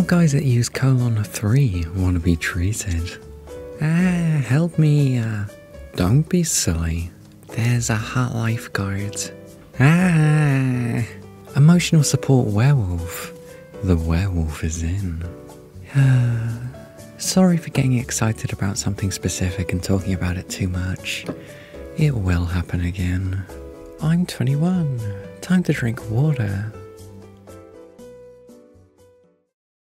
How guys that use colon 3 want to be treated. Help me, Don't be silly. There's a hot lifeguard. Emotional support werewolf. The werewolf is in. Sorry for getting excited about something specific and talking about it too much. It will happen again. I'm 21. Time to drink water.